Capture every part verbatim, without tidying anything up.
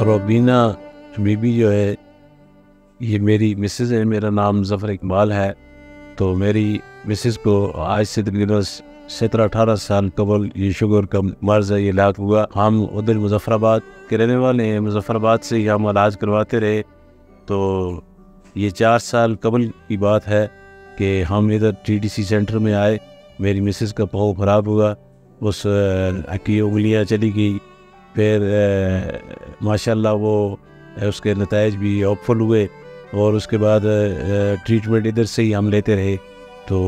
और अबीना बीबी जो है ये मेरी मिसेज़ है। मेरा नाम ज़फ़र इकबाल है। तो मेरी मिसेज़ को आज से तकरीबन सत्रह अठारह साल कबल ये शुगर का मर्ज़ है, ये लाग हुआ। हम उधर मुजफ्फराबाद के रहने वाले हैं, मुजफ्फराबाद से ही हम इलाज करवाते रहे। तो ये चार साल कबल की बात है कि हम इधर टी डी सी सेंटर में आए। मेरी मिसेज़ का पाँव ख़राब हुआ, उस की उंगलियाँ चली गई। फिर माशाल्लाह वो उसके नताइज भी होपफुल हुए और उसके बाद ट्रीटमेंट इधर से ही हम लेते रहे। तो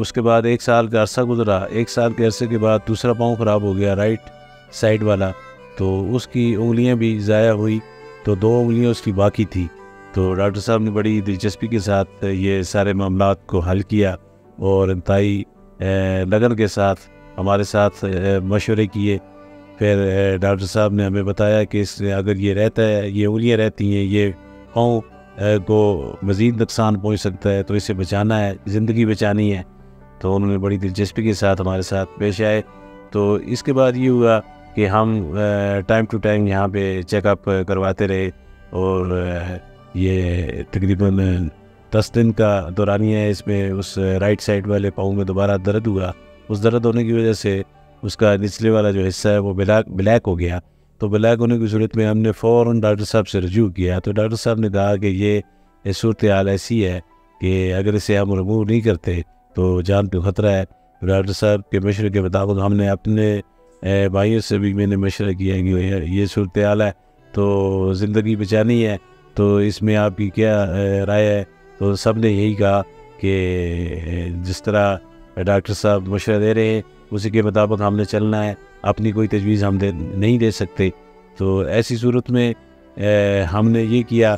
उसके बाद एक साल का अरसा गुजरा। एक साल के अरसे के बाद दूसरा पाँव ख़राब हो गया, राइट साइड वाला। तो उसकी उंगलियां भी ज़ाया हुई, तो दो उंगलियां उसकी बाकी थी। तो डॉक्टर साहब ने बड़ी दिलचस्पी के साथ ये सारे मामला को हल किया और इंतहाई लगन के साथ हमारे साथ मशवरे किए। फिर डॉक्टर साहब ने हमें बताया कि इस अगर ये रहता है, ये उंगलियाँ रहती हैं, ये पाँव को मज़ीद नुकसान पहुँच सकता है, तो इसे बचाना है, ज़िंदगी बचानी है। तो उन्होंने बड़ी दिलचस्पी के साथ हमारे साथ पेश आए। तो इसके बाद ये हुआ कि हम टाइम टू टाइम यहाँ पे चेकअप करवाते रहे और ये तकरीबन दस दिन का दौरानिया है। इसमें उस राइट साइड वाले पाँव में दोबारा दर्द हुआ। उस दर्द होने की वजह से उसका निचले वाला जो हिस्सा है वो ब्लैक ब्लैक हो गया। तो ब्लैक होने की सूरत में हमने फ़ौरन डॉक्टर साहब से रजू किया। तो डॉक्टर साहब ने कहा कि ये सूरत हाल ऐसी है कि अगर इसे हम रिमूव नहीं करते तो जान पे ख़तरा है। डॉक्टर साहब के मशवरे के मुताबिक हमने अपने भाइयों से भी मैंने मशवरा किया कि ये सूरत हाल है, तो ज़िंदगी बचानी है, तो इसमें आपकी क्या राय है। तो सब ने यही कहा कि जिस तरह डॉक्टर साहब मशवरा दे रहे हैं उसी के मुताबिक हमने चलना है, अपनी कोई तजवीज़ हम दे नहीं दे सकते। तो ऐसी सूरत में ए, हमने ये किया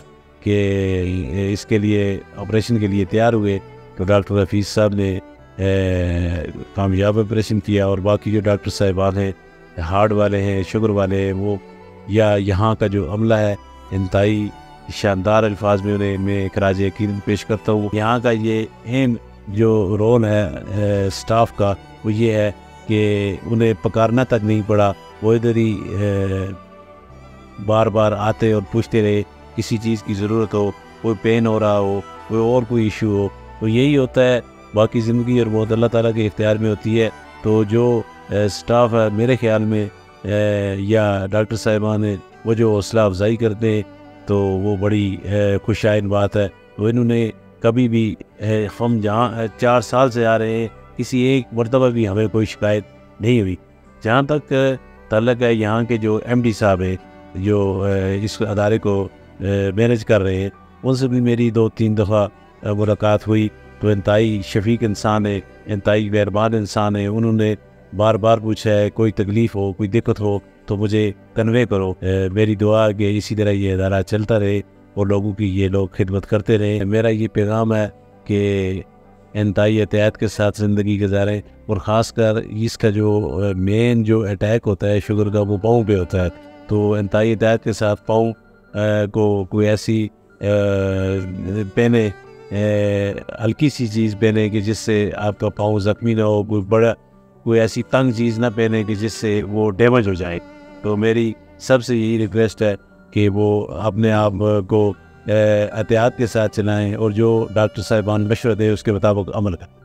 कि इसके लिए ऑपरेशन के लिए तैयार हुए। तो डॉक्टर हफीज़ साहब ने कामयाब ऑपरेशन किया और बाकी जो डॉक्टर साहिबान हैं, हार्ट वाले हैं, शुगर वाले हैं, वो या यहाँ का जो अमला है, इंतहाई शानदार अल्फाज में उन्हें मैं खराज यकीन पेश करता हूँ। यहाँ का ये अहम जो रोल है स्टाफ का वो ये है कि उन्हें पकारना तक नहीं पड़ा, वो इधर ही बार बार आते और पूछते रहे। किसी चीज़ की ज़रूरत हो, कोई पेन हो रहा हो, कोई और कोई इशू हो, तो यही होता है। बाकी ज़िंदगी और मौत अल्लाह ताला के इख्तियार में होती है। तो जो स्टाफ है मेरे ख्याल में या डॉक्टर साहिबान है वो जो हौसला अफजाई करते हैं तो वो बड़ी खुशाइन बात है। तो इन्होंने कभी भी हम जहाँ चार साल से आ रहे हैं किसी एक मरतबा भी हमें कोई शिकायत नहीं हुई। जहाँ तक तल्लक है यहाँ के जो एमडी साहब हैं जो इस अदारे को मैनेज कर रहे हैं, उनसे भी मेरी दो तीन दफ़ा मुलाकात हुई। तो इंतहाई शफीक इंसान है, इंतहाई मेहरबान इंसान है। उन्होंने बार बार पूछा है कोई तकलीफ़ हो, कोई दिक्कत हो तो मुझे कन्वे करो। मेरी दुआ है कि इसी तरह ये अदारा चलता रहे और लोगों की ये लोग खिदमत करते रहे। मेरा ये पैगाम है कि इंतहाई एहतियात के साथ ज़िंदगी गुजारें और ख़ास कर इसका जो मेन जो अटैक होता है शुगर का वो पाँव पे होता है। तो इंतहाई एहतियात के साथ पाँव को कोई ऐसी पहने, हल्की सी चीज़ पहने कि जिससे आपका पाँव ज़ख्मी ना हो, कोई बड़ा कोई ऐसी तंग चीज़ ना पहने कि जिससे वो डैमेज हो जाए। तो मेरी सबसे यही रिक्वेस्ट है कि वो अपने आप को एहतियात के साथ चलाएं और जो डॉक्टर साहिबान मशवरा दें उसके मुताबिक अमल करें।